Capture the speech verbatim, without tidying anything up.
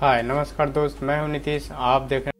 हाय नमस्कार दोस्त, मैं हूं नीतीश। आप देख रहे हैं